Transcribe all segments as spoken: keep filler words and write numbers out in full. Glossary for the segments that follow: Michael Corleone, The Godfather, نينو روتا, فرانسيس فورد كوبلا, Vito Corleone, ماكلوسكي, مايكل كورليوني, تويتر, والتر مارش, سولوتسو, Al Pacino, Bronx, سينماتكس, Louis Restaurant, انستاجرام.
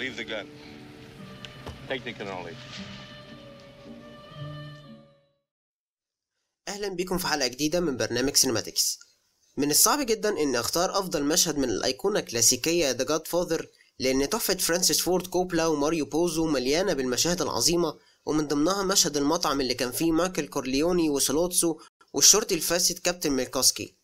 Leave the gun. Take the cannoli. اهلا بكم في حلقه جديده من برنامج سينماتكس. من الصعب جدا ان اختار افضل مشهد من الايقونه الكلاسيكيه The Godfather، لان تحفه فرانسيس فورد كوبلا وماريو بوزو مليانه بالمشاهد العظيمه، ومن ضمنها مشهد المطعم اللي كان فيه مايكل كورليوني وسولوتسو والشرطي الفاسد كابتن ماكلوسكي.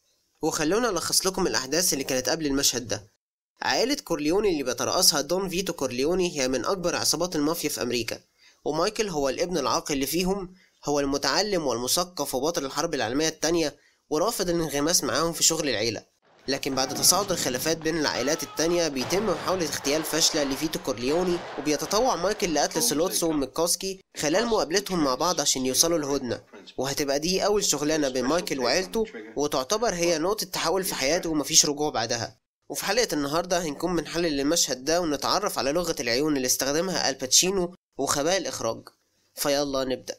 وخلونا نلخص لكم الاحداث اللي كانت قبل المشهد ده. عائلة كورليوني اللي بيترأسها دون فيتو كورليوني هي من أكبر عصابات المافيا في أمريكا، ومايكل هو الابن العاقل اللي فيهم، هو المتعلم والمثقف وبطل الحرب العالمية التانية ورافض الانغماس معاهم في شغل العيلة. لكن بعد تصاعد الخلافات بين العائلات التانية بيتم محاولة اغتيال فاشلة لفيتو كورليوني، وبيتطوع مايكل لقتل سولوتسو وميكوسكي خلال مقابلتهم مع بعض عشان يوصلوا لهدنة، وهتبقى دي أول شغلانة بين مايكل وعيلته، وتعتبر هي نقطة تحول في حياته ومفيش رجوع بعدها. وفي حلقة النهاردة هنكون بنحلل المشهد ده ونتعرف على لغة العيون اللي استخدمها آل باتشينو وخبايا الإخراج. فيلا نبدأ.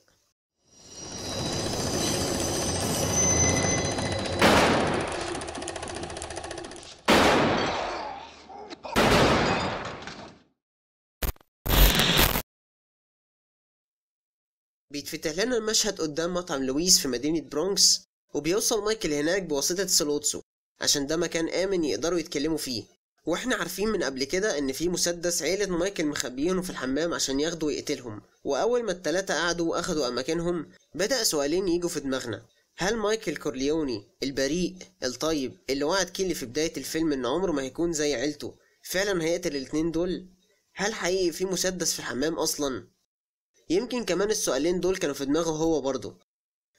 بيتفتح لنا المشهد قدام مطعم لويس في مدينة برونكس، وبيوصل مايكل هناك بواسطة سولوتسو عشان ده مكان آمن يقدروا يتكلموا فيه. واحنا عارفين من قبل كده ان في مسدس عيلة مايكل مخبيينه في الحمام عشان ياخدوا ويقتلهم. واول ما التلاتة قعدوا واخدوا اماكنهم بدأ سؤالين يجوا في دماغنا: هل مايكل كورليوني البريء الطيب اللي وعد كيلي في بداية الفيلم ان عمره ما هيكون زي عيلته فعلا هيقتل الاتنين دول؟ هل حقيقي في مسدس في الحمام اصلا؟ يمكن كمان السؤالين دول كانوا في دماغه هو برضه.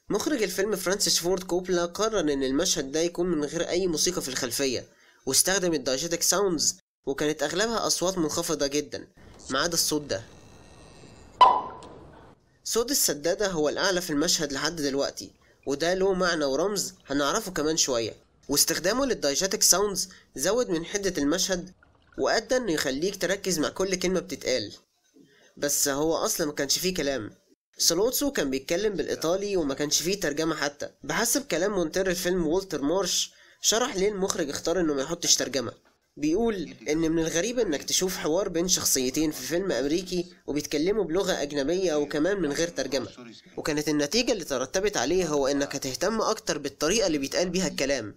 مخرج الفيلم فرانسيس فورد كوبلا قرر ان المشهد ده يكون من غير اي موسيقى في الخلفيه، واستخدم الدايجيتك ساوندز، وكانت اغلبها اصوات منخفضه جدا ما عدا الصوت ده. صوت السداده هو الاعلى في المشهد لحد دلوقتي، وده له معنى ورمز هنعرفه كمان شويه. واستخدامه للدايجيتك ساوندز زود من حده المشهد، وادى انه يخليك تركز مع كل كلمه بتتقال، بس هو اصلا ما كانش فيه كلام. سولوتسو كان بيتكلم بالإيطالي وما كانش فيه ترجمة حتى. بحسب كلام مونتير الفيلم والتر مارش شرح ليه المخرج اختار انه ما يحطش ترجمة، بيقول ان من الغريب انك تشوف حوار بين شخصيتين في فيلم أمريكي وبيتكلموا بلغة أجنبية وكمان من غير ترجمة، وكانت النتيجة اللي ترتبت عليه هو انك هتهتم أكتر بالطريقة اللي بيتقال بيها الكلام،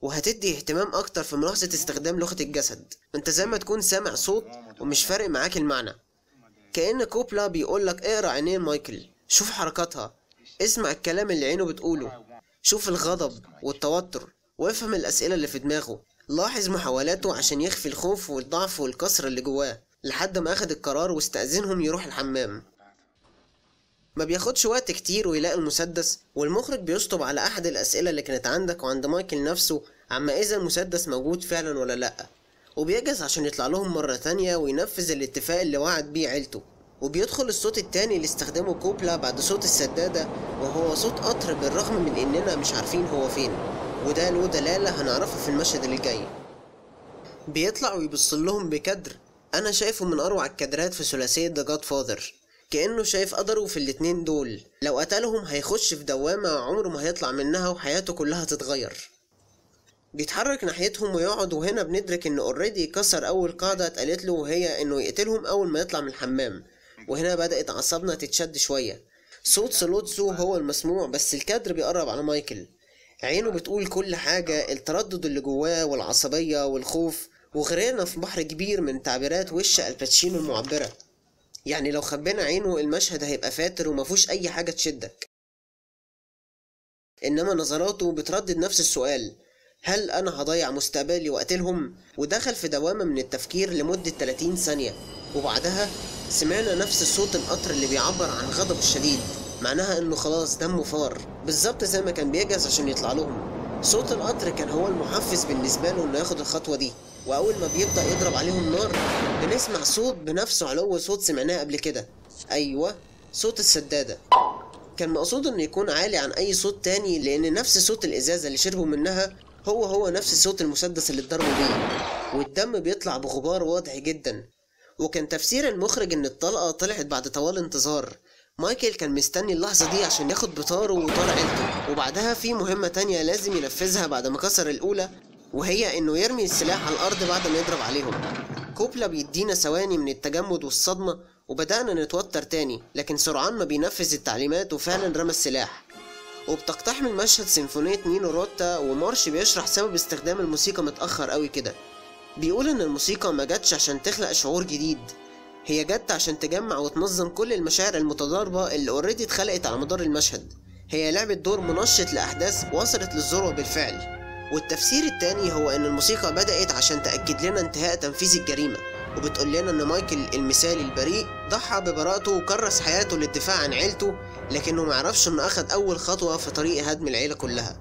وهتدي اهتمام أكتر في ملاحظة استخدام لغة الجسد. انت زي ما تكون سامع صوت ومش فارق معاك المعنى، كأن كوبلا بيقولك اقرأ عينين مايكل، شوف حركاتها، اسمع الكلام اللي عينه بتقوله، شوف الغضب والتوتر، وافهم الأسئلة اللي في دماغه، لاحظ محاولاته عشان يخفي الخوف والضعف والكسر اللي جواه، لحد ما أخد القرار واستأذنهم يروح الحمام. ما بياخدش وقت كتير ويلاقي المسدس، والمخرج بيشطب على أحد الأسئلة اللي كانت عندك وعند مايكل نفسه عما إذا المسدس موجود فعلا ولا لأ، وبيجهز عشان يطلع لهم مرة تانية وينفذ الاتفاق اللي وعد بيه عيلته. وبيدخل الصوت التاني اللي استخدمه كوبلا بعد صوت السدادة، وهو صوت قطر بالرغم من اننا مش عارفين هو فين، وده له دلالة هنعرفها في المشهد اللي جاي. بيطلع ويبصلهم لهم بكدر انا شايفه من اروع الكدرات في ثلاثية The Godfather، كأنه شايف قدره في الاتنين دول، لو قتلهم هيخش في دوامة عمره ما هيطلع منها وحياته كلها تتغير. بيتحرك ناحيتهم ويقعد، وهنا بندرك ان اوريدي كسر اول قاعده اتقالت له، وهي انه يقتلهم اول ما يطلع من الحمام، وهنا بدات اعصابنا تتشد شويه. صوت سولوتسو هو المسموع، بس الكادر بيقرب على مايكل، عينه بتقول كل حاجه، التردد اللي جواه والعصبيه والخوف، وغرقنا في بحر كبير من تعبيرات وش آل باتشينو المعبره. يعني لو خبينا عينه المشهد هيبقى فاتر ومفيهوش اي حاجه تشدك، انما نظراته بتردد نفس السؤال: هل أنا هضيع مستقبلي وأقتلهم؟ ودخل في دوامة من التفكير لمدة ثلاثين ثانية، وبعدها سمعنا نفس صوت القطر اللي بيعبر عن غضبه الشديد، معناها إنه خلاص دمه فار، بالظبط زي ما كان بيجهز عشان يطلع لهم. صوت القطر كان هو المحفز بالنسبة له إنه ياخد الخطوة دي، وأول ما بيبدأ يضرب عليهم نار بنسمع صوت بنفسه علو صوت سمعناه قبل كده. أيوه، صوت السدادة. كان مقصود إنه يكون عالي عن أي صوت تاني، لأن نفس صوت الإزازة اللي شربوا منها هو هو نفس صوت المسدس اللي اتضربوا بيه، والدم بيطلع بغبار واضح جدا. وكان تفسير المخرج ان الطلقه طلعت بعد طوال انتظار، مايكل كان مستني اللحظه دي عشان ياخد بطاره وطار عيلته، وبعدها في مهمه تانية لازم ينفذها بعد ما كسر الاولى، وهي انه يرمي السلاح على الارض بعد ما يضرب عليهم. كوبلا بيدينا ثواني من التجمد والصدمة وبدأنا نتوتر تاني، لكن سرعان ما بينفذ التعليمات وفعلا رمى السلاح. وبتقتحم المشهد سيمفونية نينو روتا ومارش بيشرح سبب استخدام الموسيقى متأخر قوي كده. بيقول إن الموسيقى ما جاتش عشان تخلق شعور جديد، هي جت عشان تجمع وتنظم كل المشاعر المتضاربة اللي اوريدي اتخلقت على مدار المشهد. هي لعبت دور منشط لأحداث وصلت للذروة بالفعل. والتفسير التاني هو إن الموسيقى بدأت عشان تأكد لنا انتهاء تنفيذ الجريمة، وبتقول لنا إن مايكل المثالي البريء ضحى ببراءته وكرس حياته للدفاع عن عيلته، لكنه معرفش إنه أخد أول خطوة في طريق هدم العيلة كلها.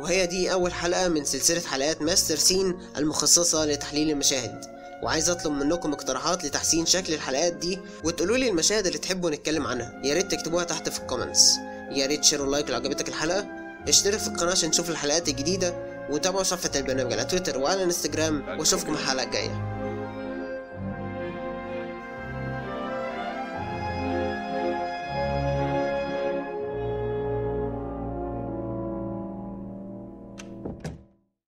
وهي دي أول حلقة من سلسلة حلقات ماستر سين المخصصة لتحليل المشاهد. وعايز اطلب منكم اقتراحات لتحسين شكل الحلقات دي، وتقولوا لي المشاهد اللي تحبوا نتكلم عنها، يا ريت تكتبوها تحت في الكومنتس. يا ريت شير ولايك لو عجبتك الحلقه، اشترك في القناه عشان تشوف الحلقات الجديده، وتابعوا صفحه البرنامج على تويتر وعلى انستجرام، واشوفكم الحلقه الجايه.